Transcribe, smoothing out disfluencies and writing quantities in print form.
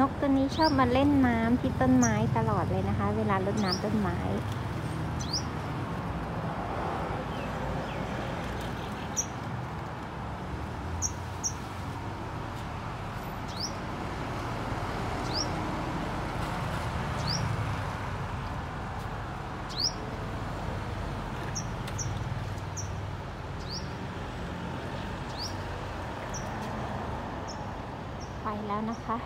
นกตัวนี้ชอบมาเล่นน้ำที่ต้นไม้ตลอดเลยนะคะเวลารดน้ำต้นไม้ไปแล้วนะคะ